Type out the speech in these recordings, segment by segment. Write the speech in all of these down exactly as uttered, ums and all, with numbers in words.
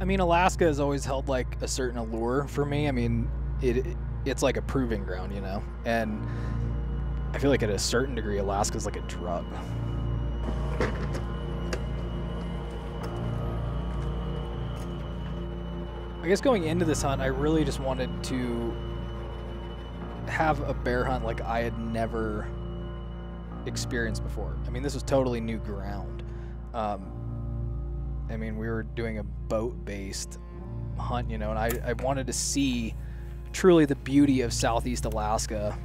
I mean, Alaska has always held like a certain allure for me. I mean, it it's like a proving ground, you know? And I feel like at a certain degree, Alaska's like a drug. I guess going into this hunt, I really just wanted to have a bear hunt like I had never experienced before. I mean, this was totally new ground. Um, I mean, we were doing a boat-based hunt, you know, and I, I wanted to see truly the beauty of Southeast Alaska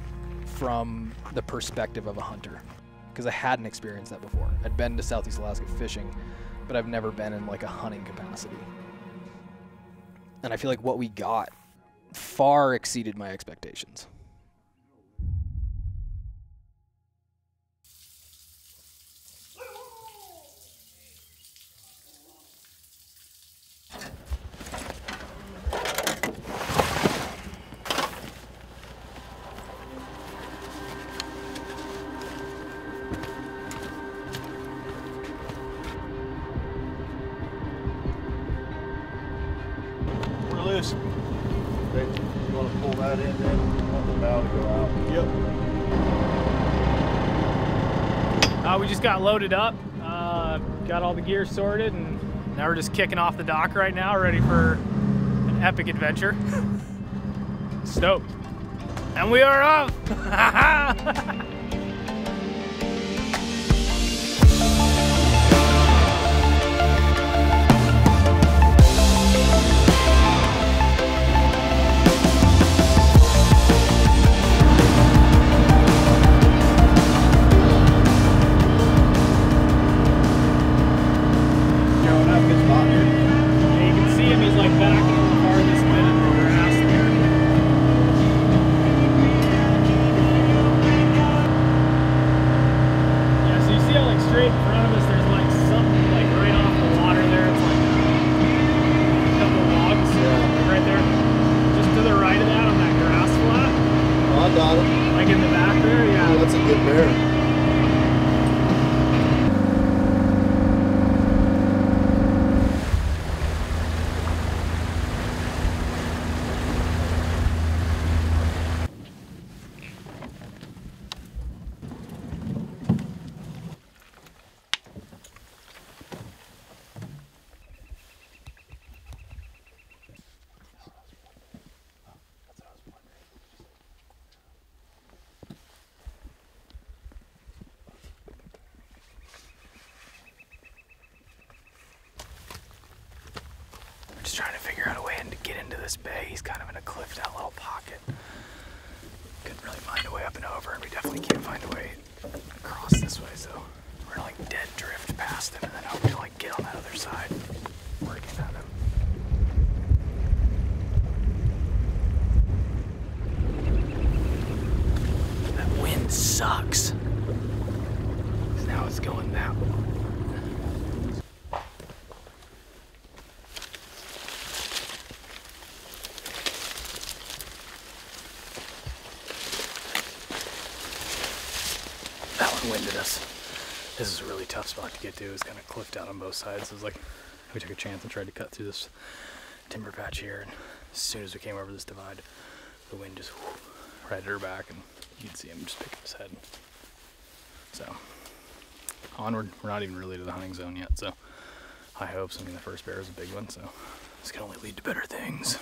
from the perspective of a hunter, because I hadn't experienced that before. I'd been to Southeast Alaska fishing, but I've never been in like a hunting capacity. And I feel like what we got far exceeded my expectations. Got loaded up, uh, got all the gear sorted, and now we're just kicking off the dock right now, ready for an epic adventure. Stoked. And we are off! This bay, he's kind of in a cliff, that little pocket. Couldn't really find a way up and over, and we definitely can't find a way across this way, so we're gonna like dead drift past him and then hope to like get on that other side, working at him. That wind sucks. So now it's going that way. This is a really tough spot to get to. It's kind of cliffed out on both sides. It was like, we took a chance and tried to cut through this timber patch here. And as soon as we came over this divide, the wind just whoop, right at her back, and you'd see him just pick up his head. So, onward. We're not even really to the hunting zone yet, so high hopes. I mean, the first bear is a big one, so this can only lead to better things.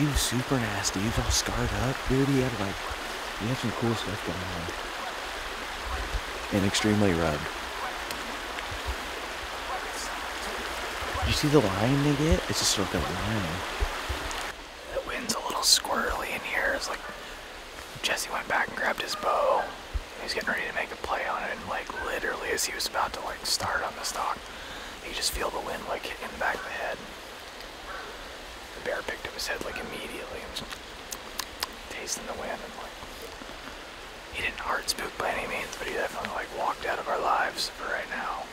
He was super nasty. He was all scarred up. Dude, he had like, he had some cool stuff going on. And extremely rubbed. You see the line they get? It's just like a line. The wind's a little squirrely in here. It's like Jesse went back and grabbed his bow. He's getting ready to make a play on it, and like literally as he was about to like start on the stalk, you just feel the wind like hitting the back of the head. The bear picked up his head like immediately and was tasting the wind, and like he didn't hard spook by any means, but he definitely like walked out of our lives for right now.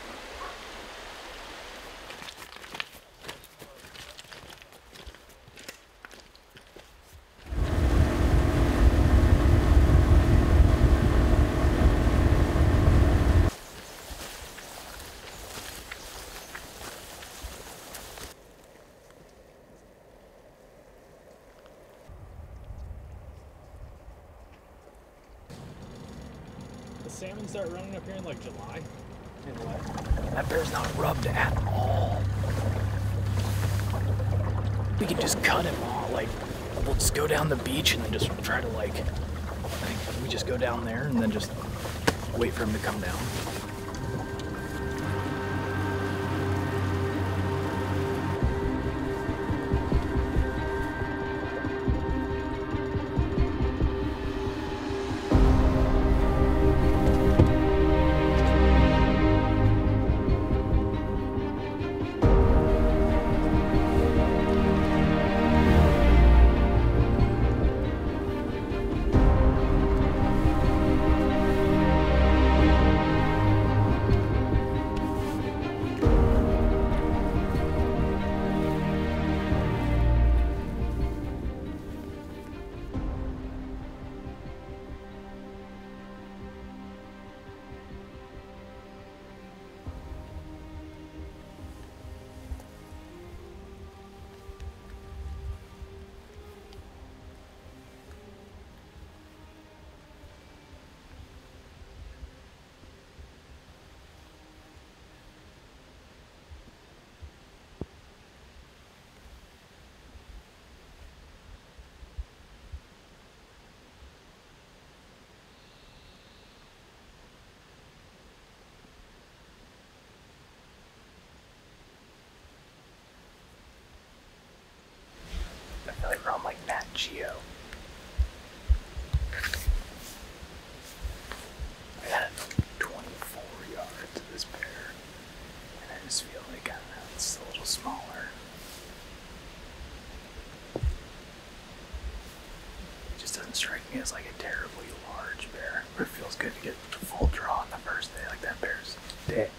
Salmon start running up here in like July. That bear's not rubbed at all. We can just cut him all. Like, we'll just go down the beach and then just try to like, like, we just go down there and then just wait for him to come down. Geo. I got twenty-four yards of this bear, and I just feel like, I don't know, it's a little smaller. It just doesn't strike me as like a terribly large bear, but it feels good to get to full draw on the first day. Like, that bear's dead.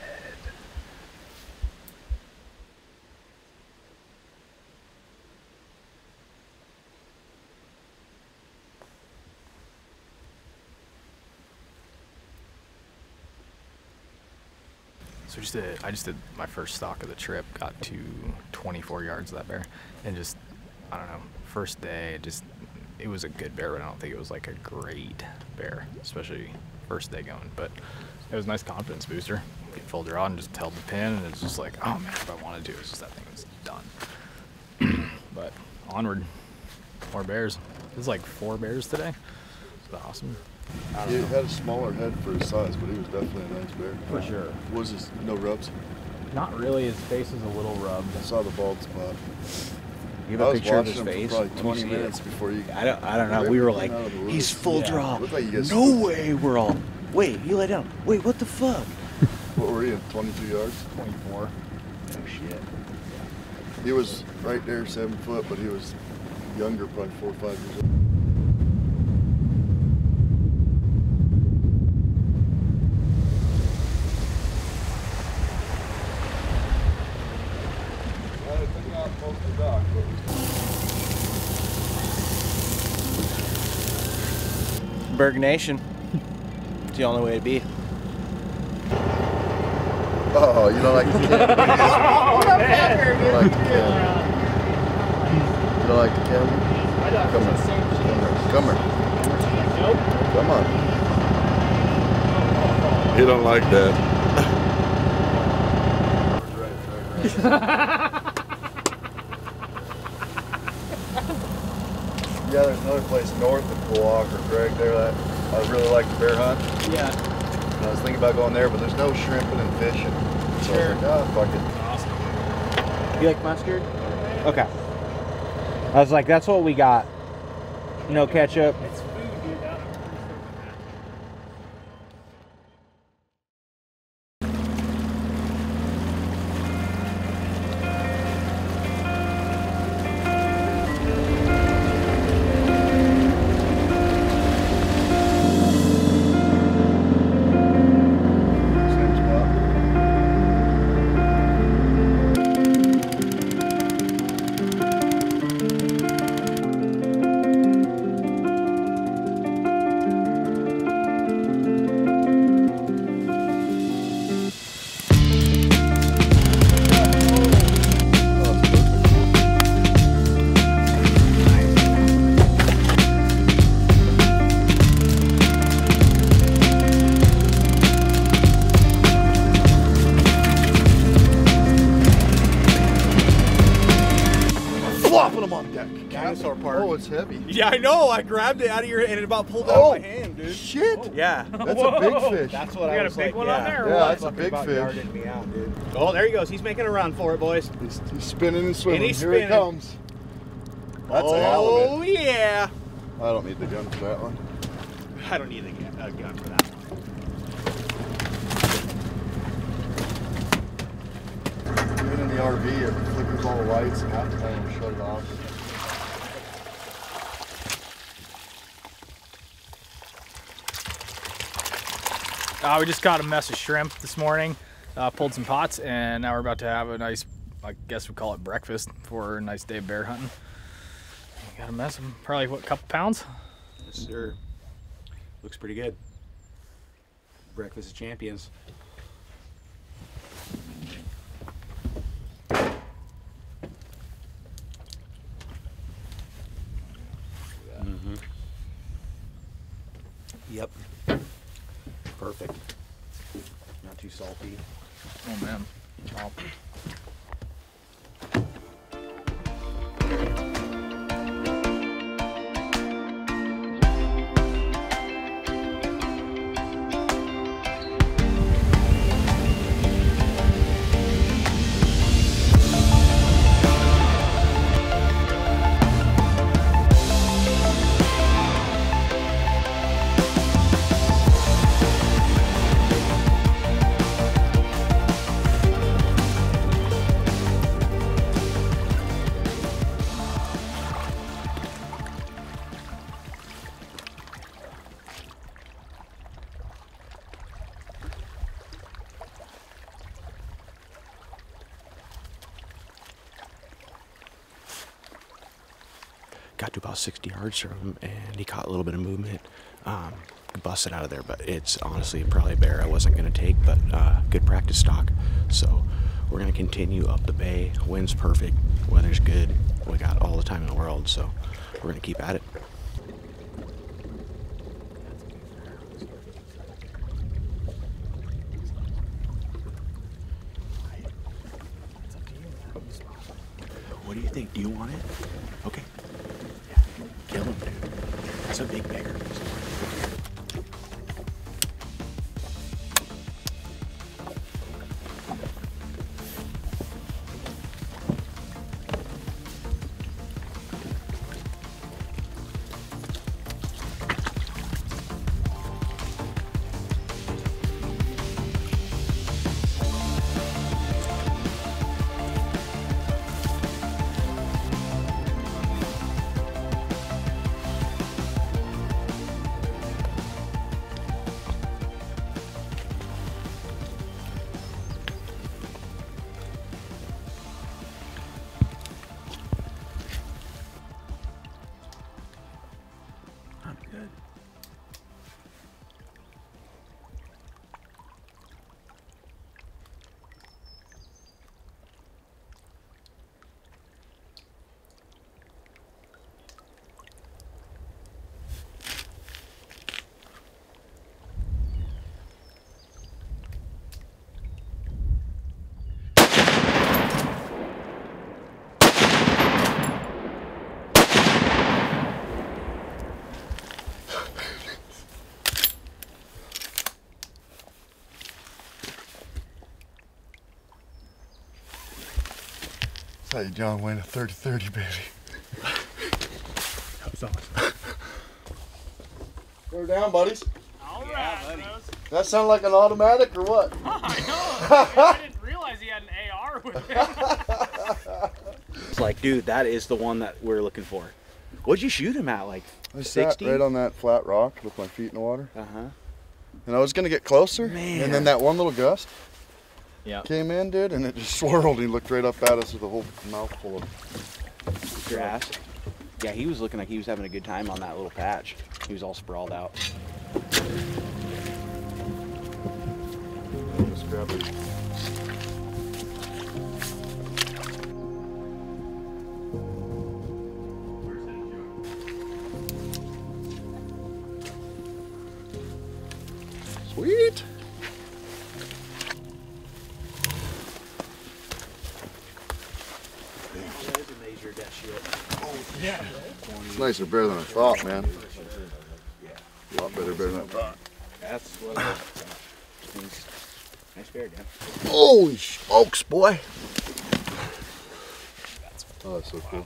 So just did, I just did my first stalk of the trip, got to twenty-four yards of that bear, and just, I don't know, first day, it just, it was a good bear, but I don't think it was like a great bear, especially first day going, but it was a nice confidence booster. Get full draw and just held the pin, and it's just like, oh man, if I wanted to, it's just that thing was done. But onward, more bears. There's like four bears today. It's awesome. He had a smaller head for his size, but he was definitely a nice bear. For sure. Was his no rubs? Not really. His face is a little rubbed. I saw the bald spot. You have I a picture of his face? For probably twenty minutes it. Before you. I don't. I don't know. We were like, he's full yeah. draw. Like no split. Way. We're all. Wait, you lay down. Wait, what the fuck? What were you? Twenty-two yards? Twenty-four. Oh shit. Yeah. He was right there, seven foot, but he was younger, probably four or five years old. Berg Nation. It's the only way to be. Oh, you don't like the kid? Oh, man. You don't like the kid? You don't like the kid? Come on. Come on. Come on. He don't like that. Yeah, there's another place north of Pullock or Greg there that I really like to bear hunt. Yeah. And I was thinking about going there, but there's no shrimping and fishing. So sure. I was like, oh, fuck it. Awesome. You like mustard? Okay. I was like, that's what we got. No ketchup. It's heavy. Yeah, I know. I grabbed it out of your hand and about pulled it oh, out of my hand, dude. Shit. Oh. Yeah. That's Whoa. a big fish. That's what you I got was a big like, one yeah. on there. Yeah, what? that's Fucking a big fish. Me out, dude. Oh, there he goes. He's making a run for it, boys. He's, he's spinning and swimming. And he's Here spinning. he comes. That's oh, a hell of it. yeah. I don't need the gun for that one. I don't need a uh, gun for that one. Even in the R V, it flickers all the lights and half the time we shut it off. Uh, we just caught a mess of shrimp this morning, uh, pulled some pots, and now we're about to have a nice, I guess we call it breakfast for a nice day of bear hunting. We got a mess of probably, what, a couple pounds? Yes, sir. Looks pretty good. Breakfast of champions. Mm-hmm. Yep. Perfect. Not too salty. Oh man. Wow. Got to about sixty yards from him, and he caught a little bit of movement. Um, busted out of there, but it's honestly probably a bear I wasn't going to take, but uh, good practice stock. So we're going to continue up the bay. Wind's perfect, weather's good. We got all the time in the world, so we're going to keep at it. What do you think? Do you want it? Okay. Kill him, dude. That's a big beggar. That's how you John Wayne a thirty thirty, baby. That was awesome. Go down, buddies. All right, yeah, buddy. That sound like an automatic or what? Oh, I know. I didn't realize he had an A R with him. It's like, dude, that is the one that we're looking for. What'd you shoot him at, like sixty? Right on that flat rock with my feet in the water. Uh-huh. And I was going to get closer, man. And then that one little gust yep. came in, dude, and it just swirled. He looked right up at us with a whole mouthful of grass. Yeah, he was looking like he was having a good time on that little patch. He was all sprawled out. Just grab it. Sweet. Yeah. It's nicer, better than I thought, man. A lot better, better than I thought. That's what I was. Nice bear, Dan. Holy smokes, boy. Oh, that's so cool.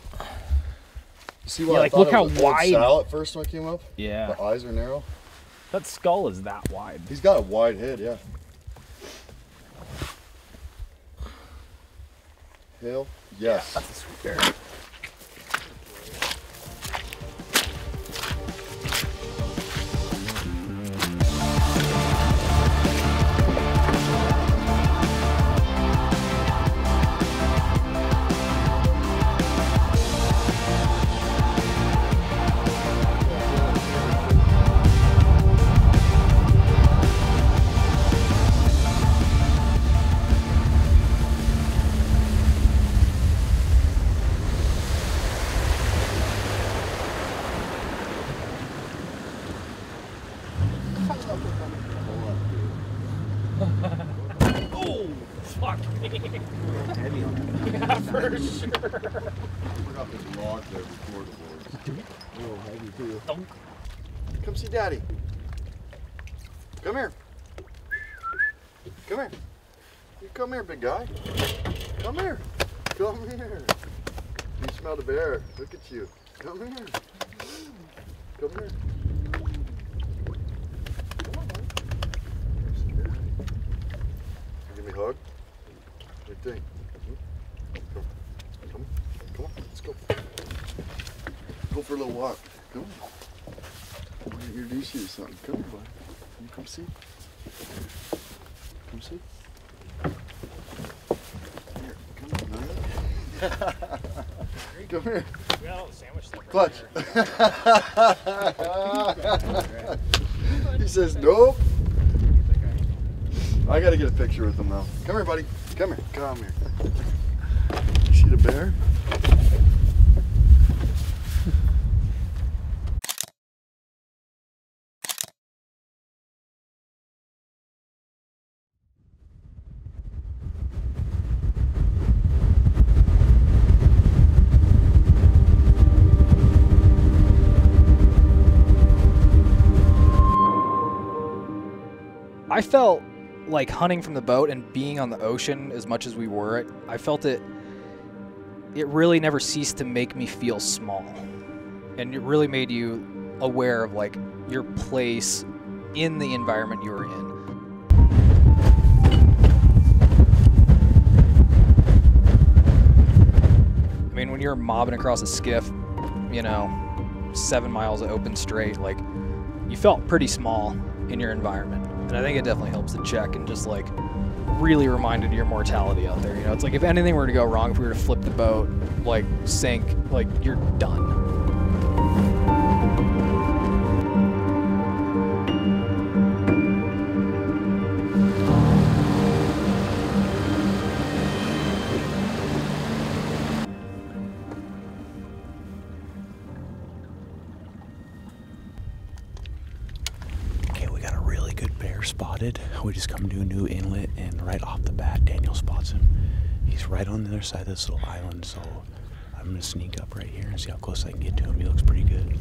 You see why yeah, I like, thought look it how was wide. Sal at first when I came up? Yeah. The eyes are narrow. That skull is that wide. He's got a wide head, yeah. Hill? Yes. Yeah, that's a sweet bear. Come see Daddy. Come here. Come here. You come here, big guy. Come here. Come here. You smell the bear. Look at you. Come here. Come here. Give me a hug. Good thing. Come on. Come on. Come on. Let's go. Go for a little walk. Come on. I want to introduce you to something. Come here, bud. Can you come see? Come see? Here, come on, man. Come here. We got all the sandwich stuff. Clutch. He says, nope. I got to get a picture with him now. Come here, buddy. Come here. Come here. You see the bear? I felt like hunting from the boat and being on the ocean as much as we were, I felt it, it really never ceased to make me feel small. And it really made you aware of like your place in the environment you were in. I mean, when you're mobbing across a skiff, you know, seven miles of open straight, like you felt pretty small in your environment. And I think it definitely helps to check and just like really reminded your mortality out there. You know, it's like if anything were to go wrong, if we were to flip the boat, like sink, like you're done. Spotted. We just come to a new inlet, and right off the bat, Daniel spots him. He's right on the other side of this little island, so I'm gonna sneak up right here and see how close I can get to him. He looks pretty good.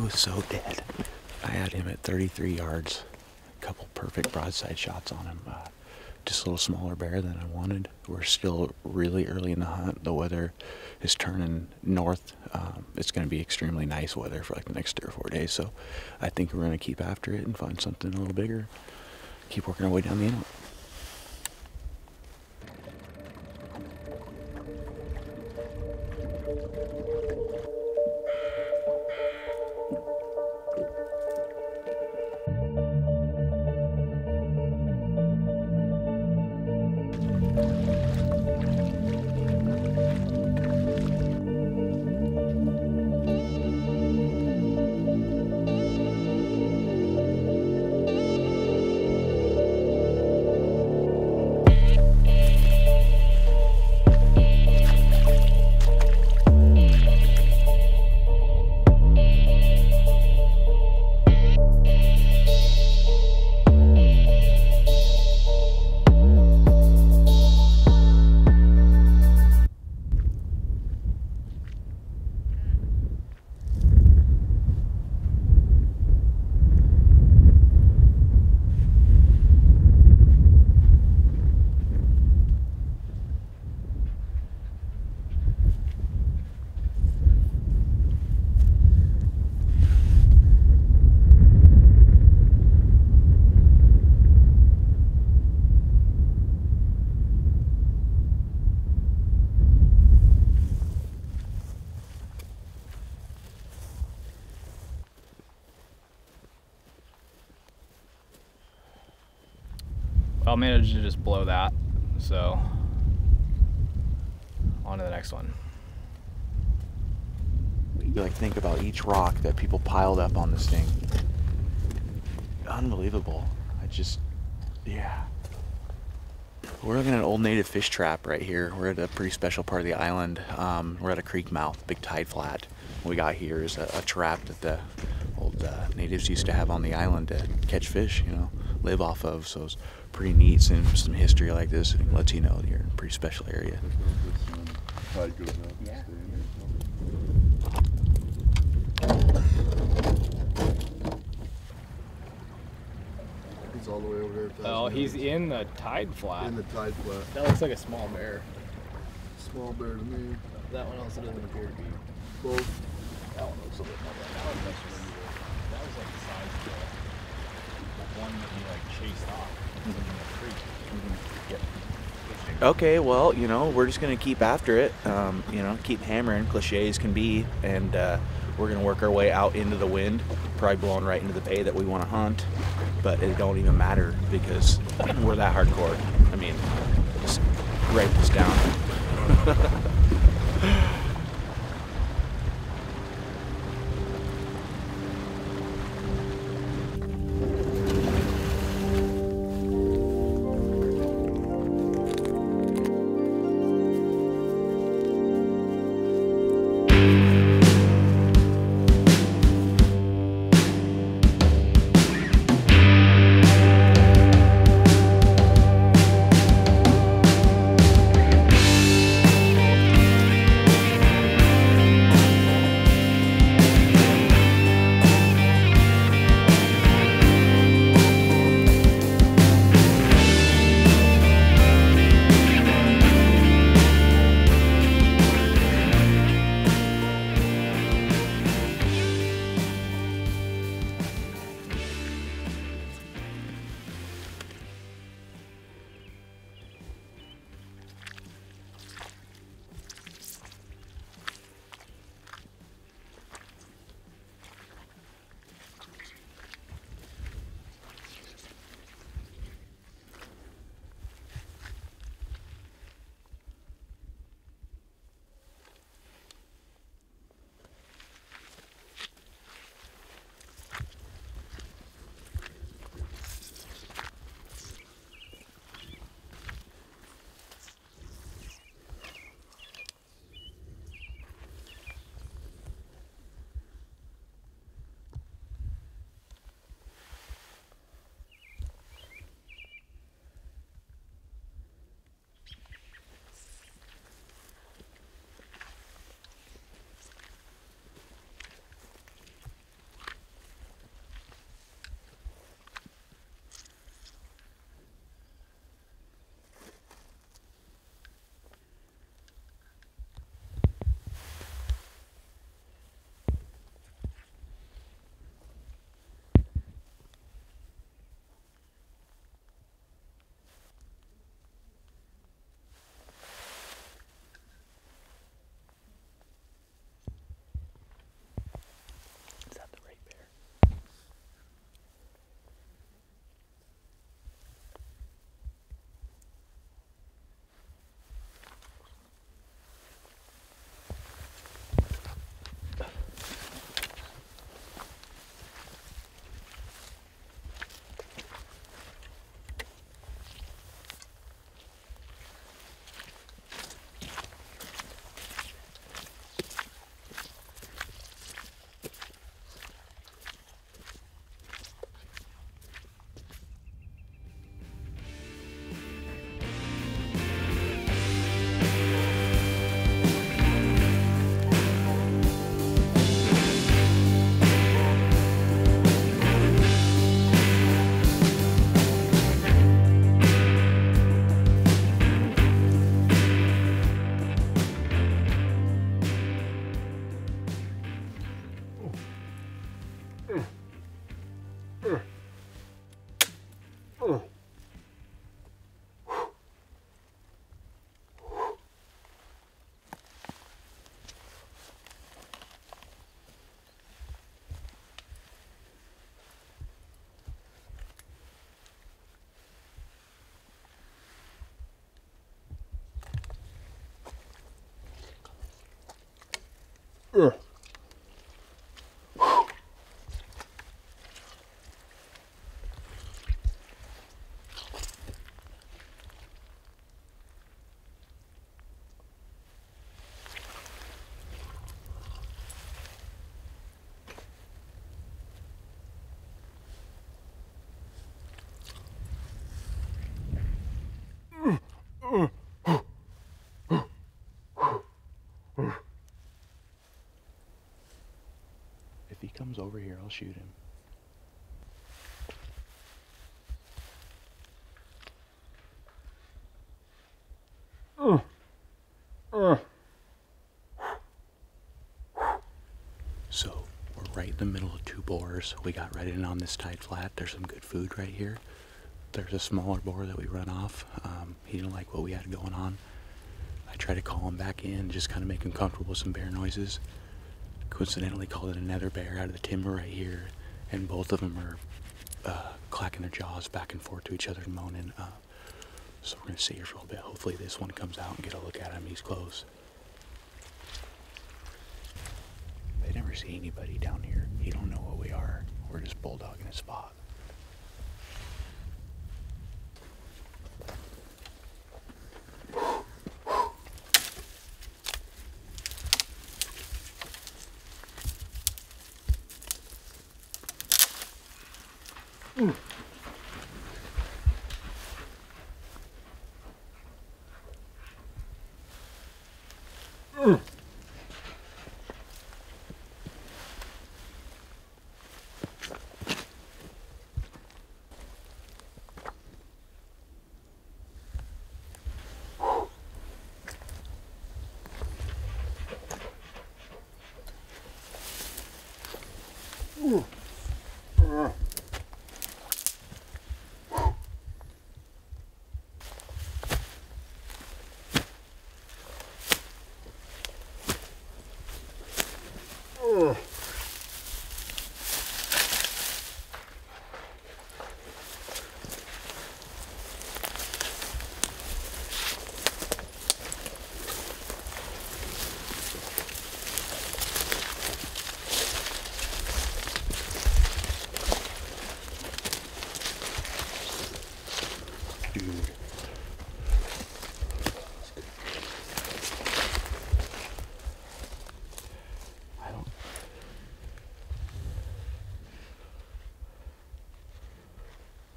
he was so dead. I had him at thirty-three yards, a couple perfect broadside shots on him. Uh, just a little smaller bear than I wanted. We're still really early in the hunt. The weather is turning north. Um, it's going to be extremely nice weather for like the next three or four days, so I think we're going to keep after it and find something a little bigger. Keep working our way down the inlet. I'll manage to just blow that, so on to the next one. You like think about each rock that people piled up on this thing. Unbelievable. I just, yeah. We're looking at an old native fish trap right here. We're at a pretty special part of the island. Um, we're at a creek mouth, big tide flat. What we got here is a, a trap that the old uh, natives used to have on the island to catch fish, you know, live off of. So it's pretty neat, seeing some history like this and lets you know that you're in a pretty special area. Yeah. He's all the way over there. Oh, he's in the tide flat. In the tide flat. That looks like a small bear. Small bear to me. That one also doesn't appear to be. Both. That one looks a little bit more like that. That one that was like the size of the one that he like chased off. Mm-hmm. Mm-hmm. Yep. Okay, well, you know, we're just gonna keep after it. Um, you know, keep hammering, cliches can be, and uh, we're gonna work our way out into the wind, probably blowing right into the bay that we want to hunt, but it don't even matter because we're that hardcore. I mean, just write this down. Ugh. Comes over here, I'll shoot him. Oh. Oh. So we're right in the middle of two bores. We got right in on this tide flat. There's some good food right here. There's a smaller bore that we run off. Um, he didn't like what we had going on. I tried to call him back in, just kind of make him comfortable with some bear noises. Coincidentally called in another bear out of the timber right here, and both of them are uh, clacking their jaws back and forth to each other and moaning. Uh, so we're going to sit here for a little bit. Hopefully this one comes out and get a look at him. He's close. They never see anybody down here. He don't know what we are. We're just bulldogging a spot. Ooh. Ooh. Ooh.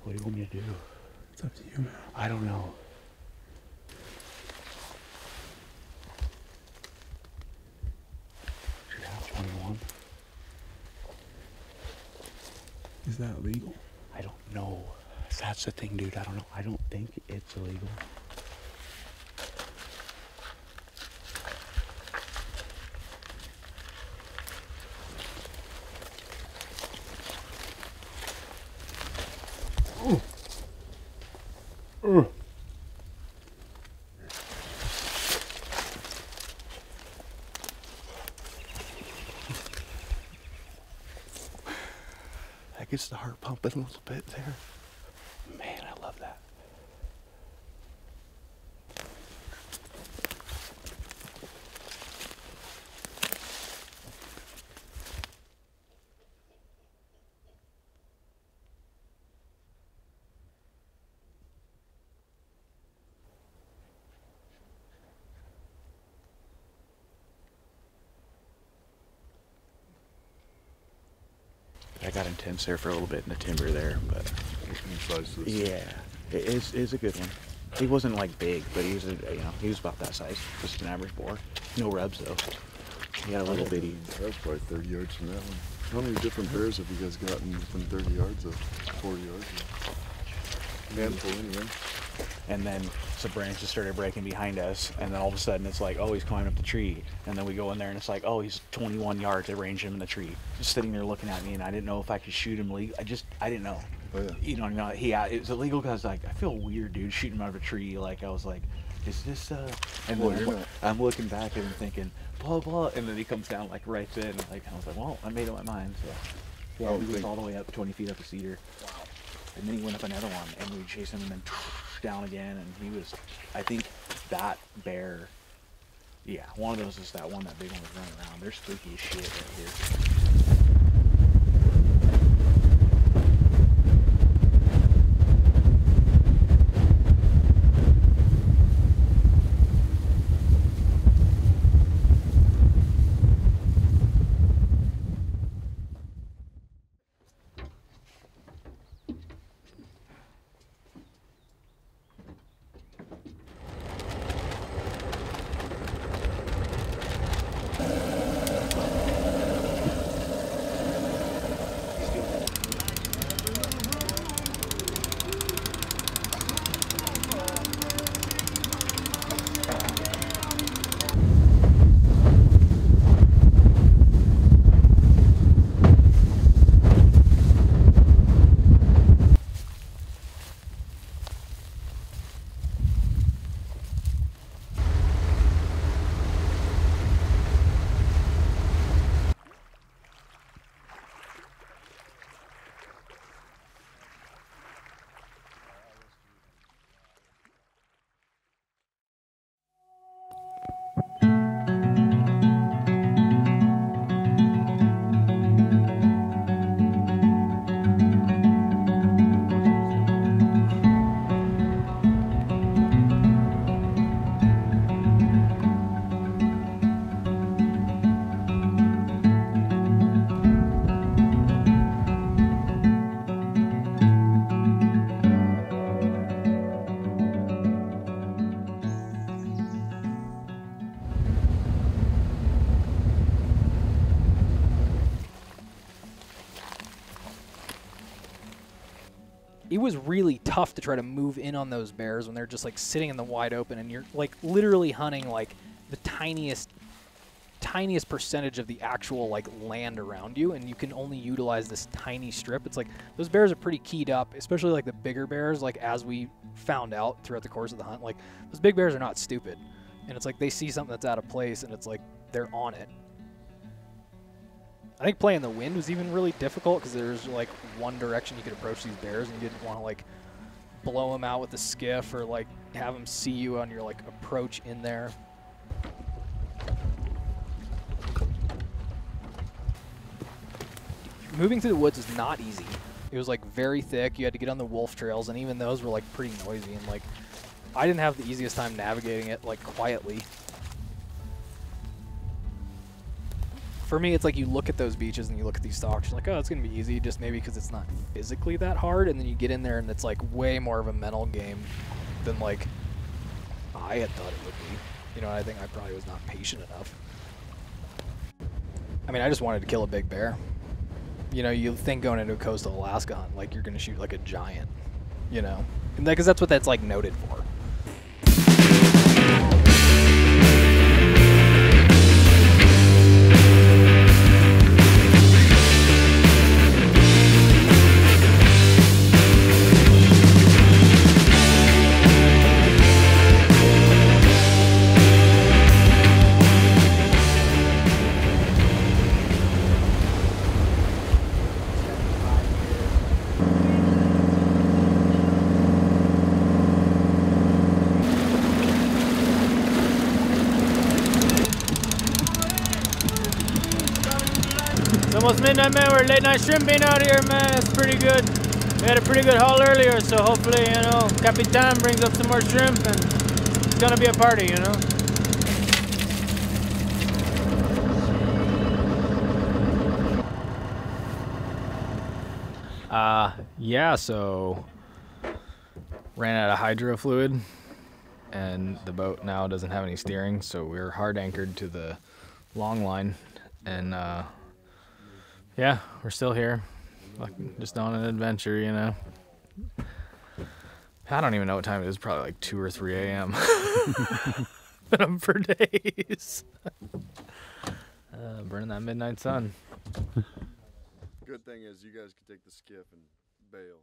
What do you want me to do? It's up to you, man. I don't know. twenty-one. Is that legal? I don't know. That's the thing, dude. I don't know. I don't think it's illegal. Mm. That gets the heart pumping a little bit there. Man, I love that. I got intense there for a little bit in the timber there, but yeah, it is, is a good one. He wasn't like big, but he was, a, you know, he was about that size, just an average boar. No rubs though. He got a little bitty. That's probably thirty yards from that one. How many different bears have you guys gotten from thirty yards of forty yards? Handful anyway. and then some branches started breaking behind us, and then all of a sudden it's like, oh, he's climbing up the tree, and then we go in there and it's like, oh, he's twenty-one yards, I ranged him in the tree, just sitting there looking at me, and I didn't know if I could shoot him. I just, I didn't know. Oh, yeah. You know, not, he, it was illegal because like, I feel weird, dude, shooting him out of a tree. Like, I was like, is this, uh, and well, then I'm, I'm looking back and I'm thinking, blah, blah, and then he comes down, like, right then, like, I was like, well, I made up my mind, so, yeah, oh, he was all the way up, twenty feet up a cedar. Wow. And then he went up another one, and we chased him, and then down again, and he was, I think, that bear, yeah, one of those is that one, that big one was running around. They're spooky as shit right here. It was really tough to try to move in on those bears when they're just like sitting in the wide open and you're like literally hunting like the tiniest, tiniest percentage of the actual like land around you, and you can only utilize this tiny strip. It's like those bears are pretty keyed up, especially like the bigger bears. Like as we found out throughout the course of the hunt, like those big bears are not stupid, and it's like they see something that's out of place and it's like they're on it. I think playing the wind was even really difficult because there's like one direction you could approach these bears, and you didn't want to like blow them out with a skiff or like have them see you on your like approach in there. Moving through the woods is not easy. It was like very thick. You had to get on the wolf trails, and even those were like pretty noisy, and like I didn't have the easiest time navigating it like quietly. For me, it's like you look at those beaches and you look at these stalks, you're like, oh, it's going to be easy, just maybe because it's not physically that hard. And then you get in there and it's like way more of a mental game than like I had thought it would be. You know, I think I probably was not patient enough. I mean, I just wanted to kill a big bear. You know, you think going into a coastal Alaska hunt, like you're going to shoot like a giant, you know, because that's what that's like noted for. Midnight, man, we're late night shrimp being out here, man. That's pretty good. We had a pretty good haul earlier, so hopefully, you know, Capitan brings up some more shrimp and it's gonna be a party, you know. Uh, yeah, so ran out of hydro fluid and the boat now doesn't have any steering, so we're hard anchored to the long line, and uh yeah, we're still here, just on an adventure, you know. I don't even know what time it is. Probably like two or three A M Been up for days. Uh, burning that midnight sun. Good thing is you guys can take the skiff and bail.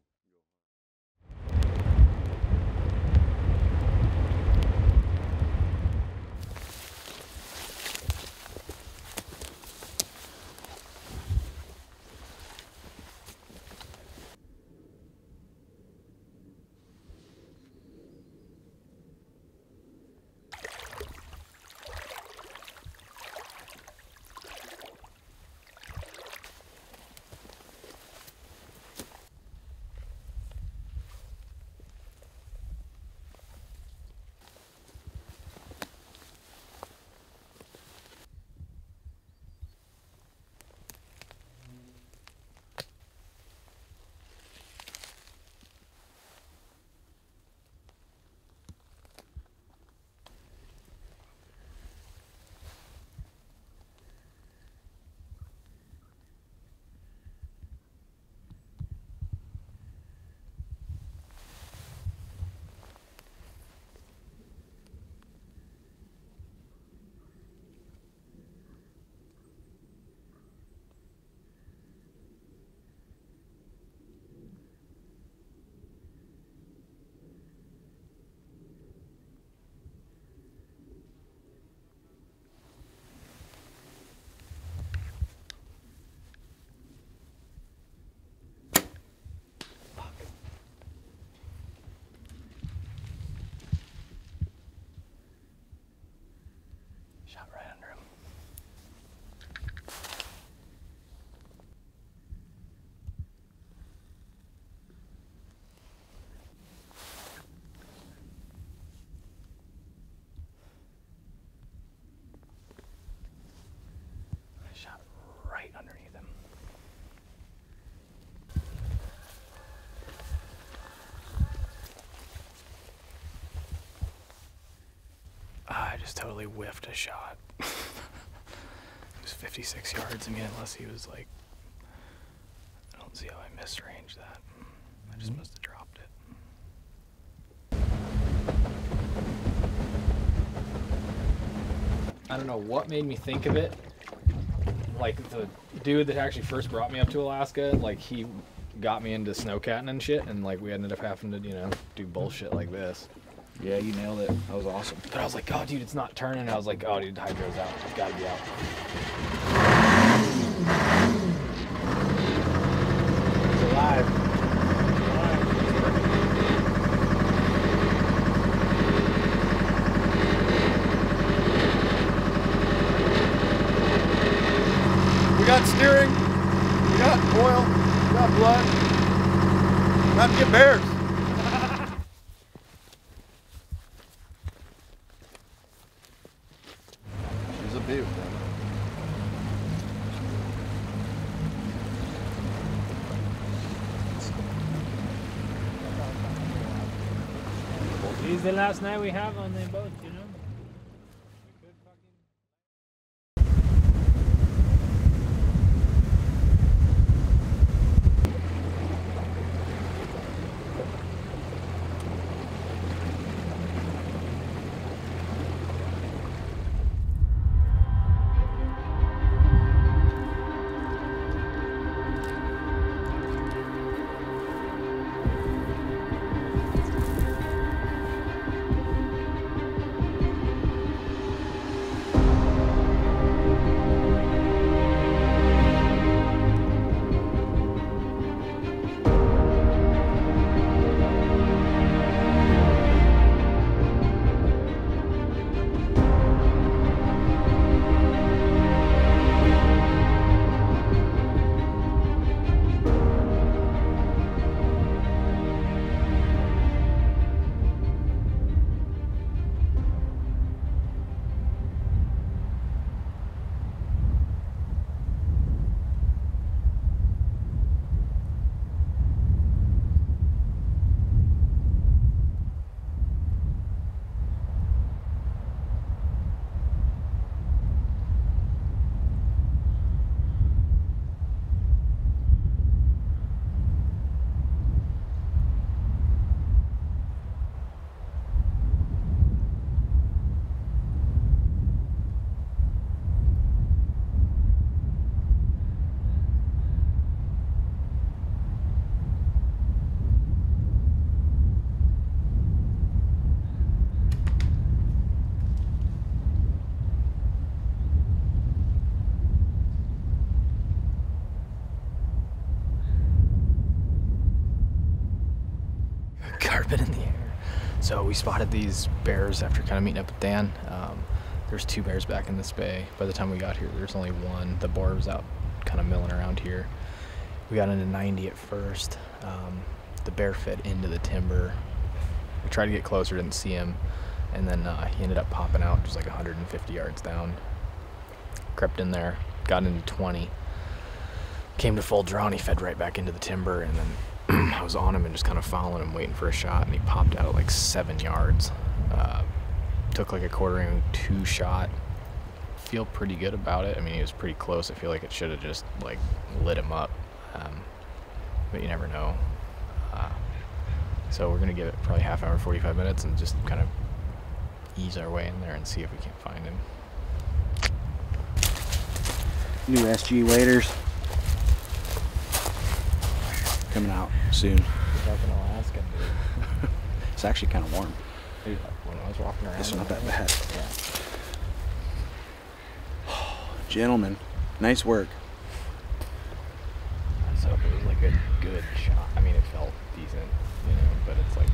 Underneath them. I just totally whiffed a shot. It was fifty-six yards. I mean, unless he was like, I don't see how I misranged that. I just must have dropped it. I don't know what made me think of it. Like, the dude that actually first brought me up to Alaska, like, he got me into snowcatting and shit, and, like, we ended up having to, you know, do bullshit like this. Yeah, you nailed it. That was awesome. But I was like, oh, dude, it's not turning. I was like, oh, dude, hydro's out. It's got to be out. It's alive. Steering, we got oil, we got blood, we got to get bears. She's a beaut. This is the last night we have on the boat, you know. rabbit in the air. So we spotted these bears after kind of meeting up with Dan. Um, there's two bears back in this bay. By the time we got here, there's only one. The boar was out kind of milling around here. We got into ninety at first. Um, the bear fed into the timber. We tried to get closer, didn't see him. And then uh, he ended up popping out just like a hundred fifty yards down. Crept in there, got into twenty. Came to full draw and he fed right back into the timber, and then I was on him and just kind of following him, waiting for a shot, and he popped out at like seven yards. Uh, took like a quartering two shot. Feel pretty good about it. I mean, he was pretty close. I feel like it should have just like lit him up, um, but you never know. Uh, so we're gonna give it probably half hour, forty-five minutes, and just kind of ease our way in there and see if we can't find him. New S G waders coming out soon. It's like in Alaska, dude. It's actually kind of warm. Dude, when I was walking around, it's not that bad. Yeah. Oh, gentlemen, nice work. So it was like a good shot. I mean, it felt decent, you know, but it's like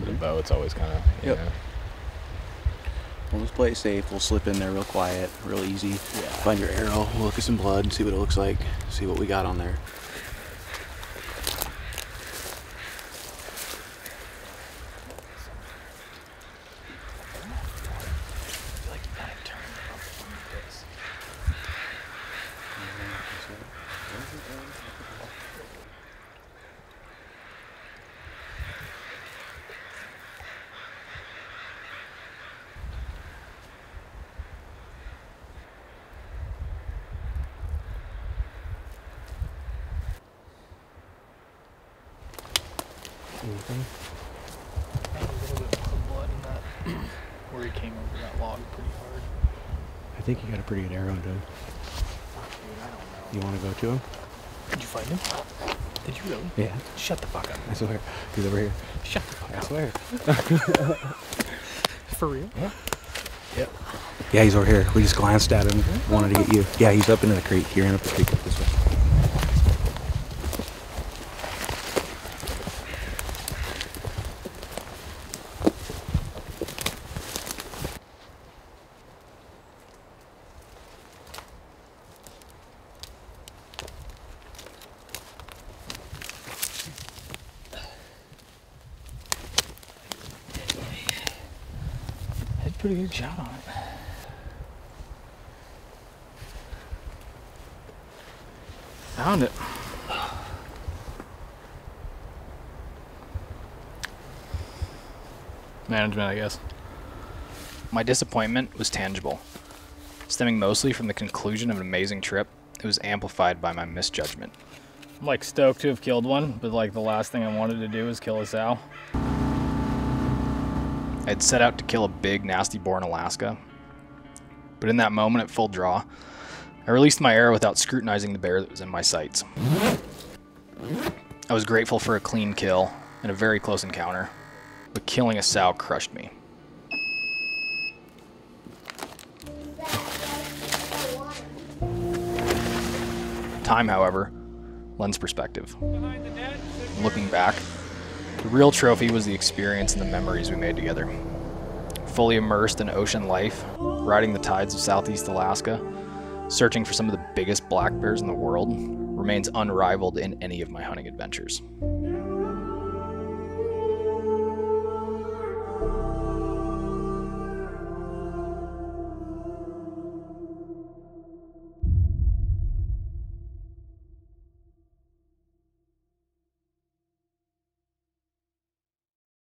with a bow, it's always kind of, you yep. know. We'll just play it safe. We'll slip in there real quiet, real easy. Yeah. Find your arrow. We'll look at some blood and see what it looks like. See what we got on there. Anything? I had a little bit of blood in that, where he came over that log pretty hard. I think you got a pretty good arrow, dude. Dude, I don't know. You want to go to him? Did you find him? Did you really? Yeah. Shut the fuck up. I swear. He's over here. Shut the fuck up. I swear. For real? Yeah. Yep. Yeah, he's over here. We just glanced at him. Wanted to get you. Yeah, he's up into the creek. He ran up the creek up this way. Pretty good shot on it. Found it. Management, I guess. My disappointment was tangible, stemming mostly from the conclusion of an amazing trip. It was amplified by my misjudgment. I'm like stoked to have killed one, but like the last thing I wanted to do was kill a sow. I had set out to kill a big, nasty boar in Alaska, but in that moment at full draw, I released my arrow without scrutinizing the bear that was in my sights. I was grateful for a clean kill and a very close encounter, but killing a sow crushed me. Time, however, lends perspective. Looking back, the real trophy was the experience and the memories we made together. Fully immersed in ocean life, riding the tides of Southeast Alaska, searching for some of the biggest black bears in the world, remains unrivaled in any of my hunting adventures.